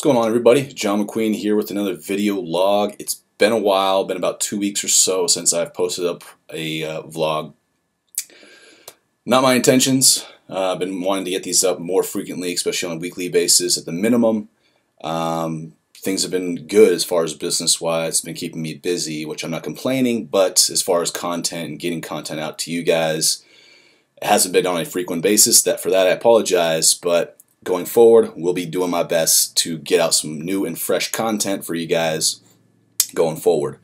What's going on, everybody? Jon McQueen here with another video log. It's been a while, been about 2 weeks or so since I've posted up a vlog. Not my intentions. I've been wanting to get these up more frequently, especially on a weekly basis at the minimum. Things have been good as far as business-wise. It's been keeping me busy, which I'm not complaining, but as far as content and getting content out to you guys, it hasn't been on a frequent basis. For that, I apologize, but going forward, we'll be doing my best to get out some new and fresh content for you guys going forward.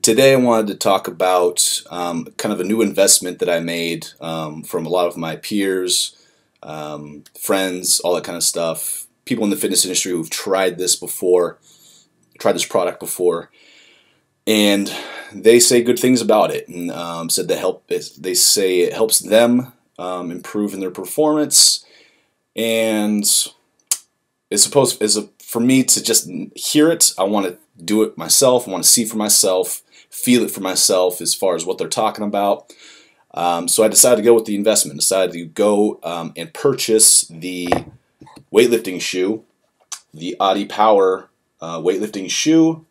Today I wanted to talk about kind of a new investment that I made from a lot of my peers, friends, all that kind of stuff. People in the fitness industry who've tried this product before, and they say good things about it, and said they say it helps them improve in their performance. And for me to just hear it, I want to do it myself, I want to see for myself, feel it for myself as far as what they're talking about. So I decided to go with the investment, decided to go and purchase the weightlifting shoe, the AdiPower weightlifting shoe.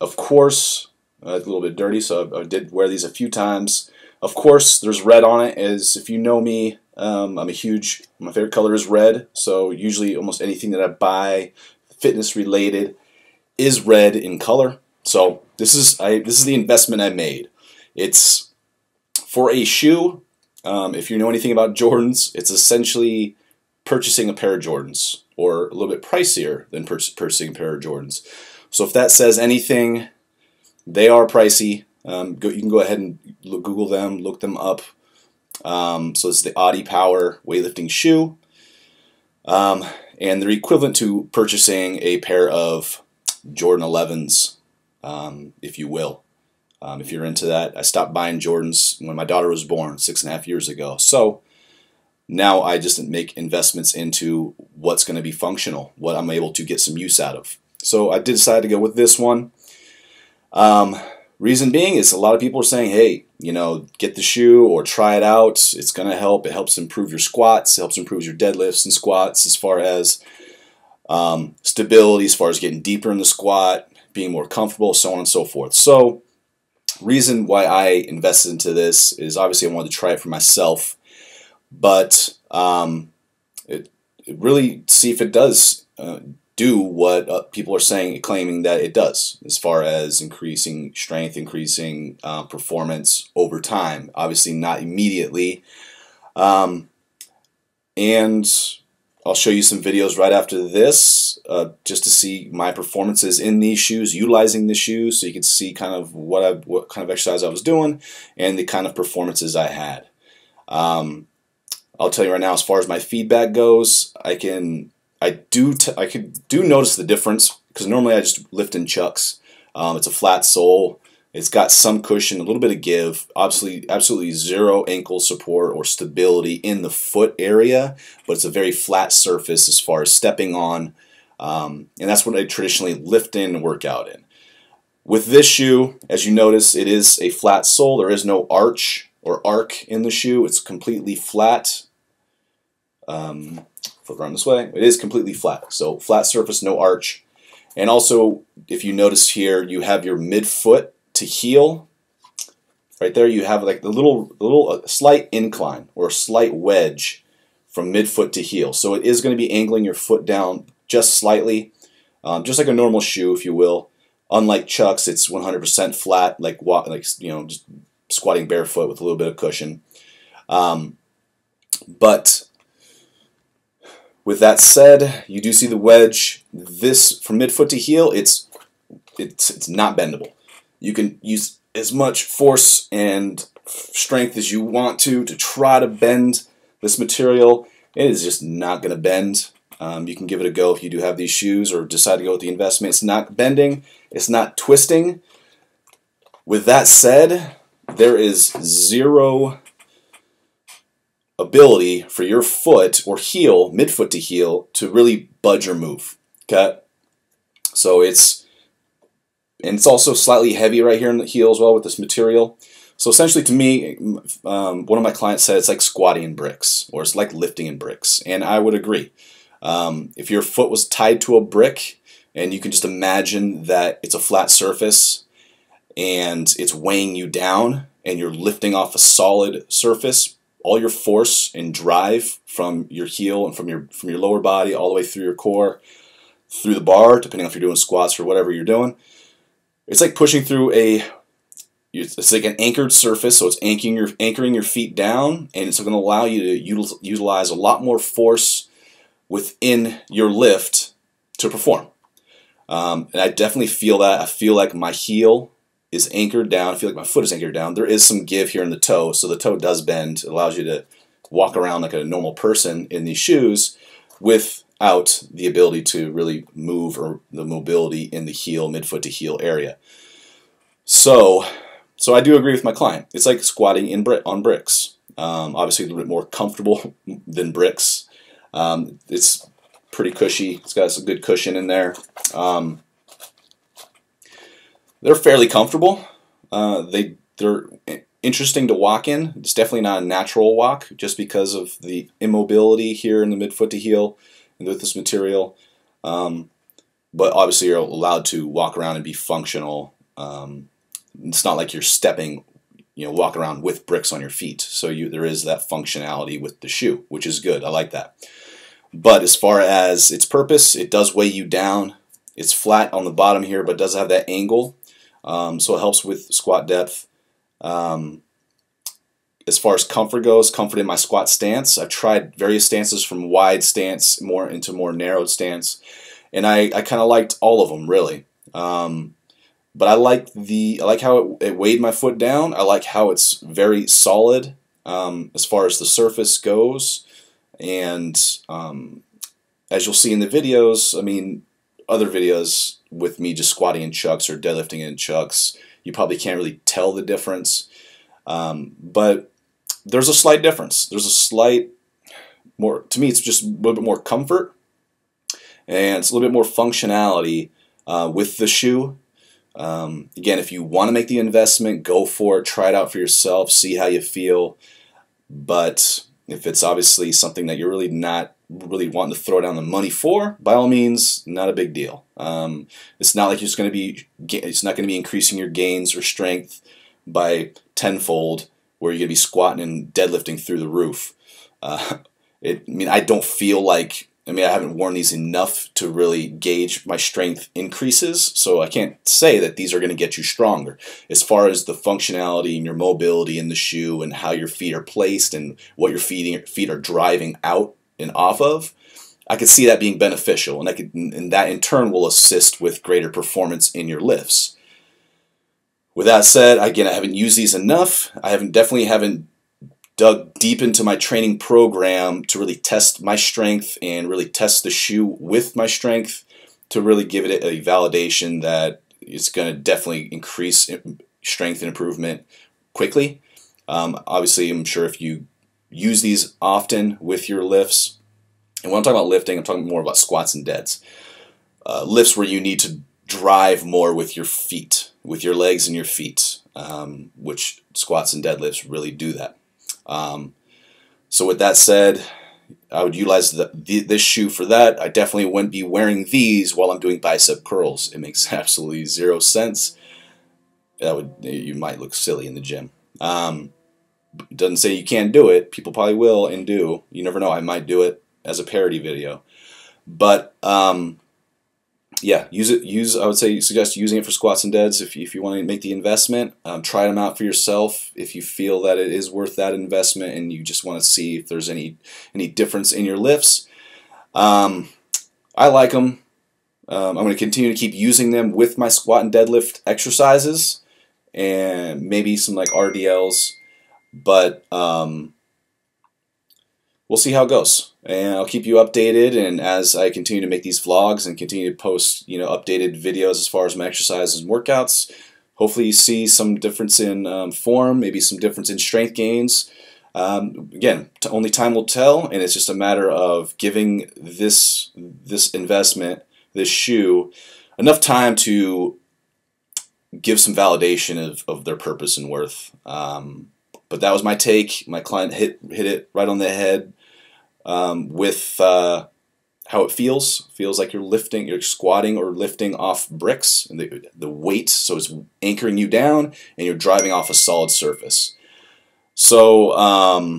Of course, it's a little bit dirty, so I did wear these a few times. Of course, there's red on it, as if you know me. My favorite color is red, so usually almost anything that I buy fitness related is red in color. So this is the investment I made. It's for a shoe. If you know anything about Jordans, it's essentially purchasing a pair of Jordans, or a little bit pricier than purchasing a pair of Jordans. So if that says anything, they are pricey. You can go ahead and Google them, look them up. So it's the AdiPower weightlifting shoe, and they're equivalent to purchasing a pair of Jordan 11s, if you will, if you're into that. I stopped buying Jordans when my daughter was born 6.5 years ago, so now I just make investments into what's going to be functional, what I'm able to get some use out of. So I did decide to go with this one. Reason being is a lot of people are saying, hey, you know, get the shoe or try it out. It's going to help. It helps improve your squats. It helps improve your deadlifts and squats as far as stability, as far as getting deeper in the squat, being more comfortable, so on and so forth. So reason why I invested into this is obviously I wanted to try it for myself, but it really see if it does do what people are saying, claiming that it does, as far as increasing strength, increasing performance over time. Obviously not immediately. And I'll show you some videos right after this just to see my performances in these shoes, utilizing the shoes, so you can see kind of what kind of exercise I was doing and the kind of performances I had. I'll tell you right now, as far as my feedback goes, I do notice the difference, because normally I just lift in chucks. It's a flat sole. It's got some cushion, a little bit of give. Absolutely zero ankle support or stability in the foot area, but it's a very flat surface as far as stepping on, and that's what I traditionally lift in and work out in. With this shoe, as you notice, it is a flat sole. There is no arch or arc in the shoe. It's completely flat. Flip around this way. It is completely flat. So flat surface, no arch. And also, if you notice here, you have your midfoot to heel. Right there, you have like the little slight incline or slight wedge from midfoot to heel. So it is going to be angling your foot down just slightly, just like a normal shoe, if you will. Unlike Chucks, it's 100% flat, just squatting barefoot with a little bit of cushion. But with that said, you do see the wedge. This, from midfoot to heel, it's not bendable. You can use as much force and strength as you want to try to bend this material. It is just not going to bend. You can give it a go if you do have these shoes or decide to go with the investment. It's not bending. It's not twisting. With that said, there is zero ability for your foot or heel, midfoot to heel, to really budge or move. Okay, so it's also slightly heavy right here in the heel as well with this material. So essentially, to me, one of my clients said it's like squatting in bricks, or it's like lifting in bricks, and I would agree. If your foot was tied to a brick, And you can just imagine that it's a flat surface and it's weighing you down and you're lifting off a solid surface. All your force and drive from your heel and from your lower body all the way through your core, through the bar, depending on if you're doing squats or whatever you're doing. It's like pushing through it's like an anchored surface, so it's anchoring your feet down, and it's going to allow you to utilize a lot more force within your lift to perform. And I definitely feel that. I feel like my heel is anchored down. I feel like my foot is anchored down. There is some give here in the toe, so the toe does bend. It allows you to walk around like a normal person in these shoes without the ability to really move or the mobility in the heel, midfoot to heel area. So I do agree with my client. It's like squatting on bricks. Obviously a little bit more comfortable than bricks. It's pretty cushy. It's got some good cushion in there. They're fairly comfortable. They're interesting to walk in. It's definitely not a natural walk just because of the immobility here in the midfoot to heel and with this material. But obviously you're allowed to walk around and be functional. It's not like you're stepping, walk around with bricks on your feet. So there is that functionality with the shoe, which is good. I like that. But as far as its purpose, it does weigh you down. It's flat on the bottom here, but does have that angle. So it helps with squat depth. As far as comfort goes, comfort in my squat stance. I've tried various stances from wide stance more into more narrowed stance. And I kind of liked all of them, really. But I like how it weighed my foot down. I like how it's very solid as far as the surface goes. And as you'll see in the videos, other videos with me just squatting in chucks or deadlifting in chucks, you probably can't really tell the difference. But there's a slight difference. There's a slight more, to me, it's just a little bit more comfort and it's a little bit more functionality with the shoe. Again, if you want to make the investment, go for it, try it out for yourself, see how you feel. But if it's obviously something that you're really not really wanting to throw down the money for, by all means, not a big deal. It's not like it's not going to be increasing your gains or strength by tenfold, where you're going to be squatting and deadlifting through the roof. I don't feel like, I haven't worn these enough to really gauge my strength increases, so I can't say that these are going to get you stronger. As far as the functionality and your mobility in the shoe and how your feet are placed and what your feet are driving out and off of, I could see that being beneficial, and that in turn will assist with greater performance in your lifts. With that said, again, I haven't used these enough. I definitely haven't dug deep into my training program to really test my strength and really test the shoe with my strength to really give it a validation that it's going to definitely increase strength and improvement quickly. Obviously, I'm sure if you use these often with your lifts, and when I'm talking about lifting, I'm talking more about squats and deads. Lifts where you need to drive more with your feet, with your legs and your feet, which squats and deadlifts really do that. So with that said, I would utilize this shoe for that. I definitely wouldn't be wearing these while I'm doing bicep curls. It makes absolutely zero sense. You might look silly in the gym. Doesn't say you can't do it. People probably will and do. You never know. I might do it as a parody video. But yeah, I would say suggest using it for squats and deads if you want to make the investment. Try them out for yourself if you feel that it is worth that investment and you just want to see if there's any difference in your lifts. I like them. I'm going to continue to keep using them with my squat and deadlift exercises and maybe some like RDLs, but we'll see how it goes, and I'll keep you updated. And as I continue to make these vlogs and continue to post, updated videos as far as my exercises and workouts, hopefully you see some difference in form, maybe some difference in strength gains. Again, only time will tell, and it's just a matter of giving this investment, this shoe, enough time to give some validation of their purpose and worth. But that was my take. My client hit it right on the head with how it feels. Feels like you're squatting or lifting off bricks and the weight, so it's anchoring you down and you're driving off a solid surface. So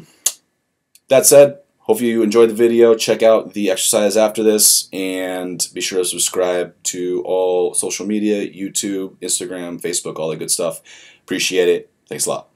that said, hopefully you enjoyed the video. Check out the exercise after this and be sure to subscribe to all social media, YouTube, Instagram, Facebook, all that good stuff. Appreciate it. Thanks a lot.